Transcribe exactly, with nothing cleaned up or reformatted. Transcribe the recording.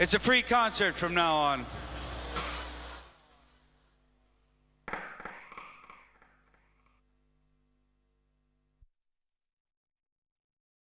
It's a free concert from now on.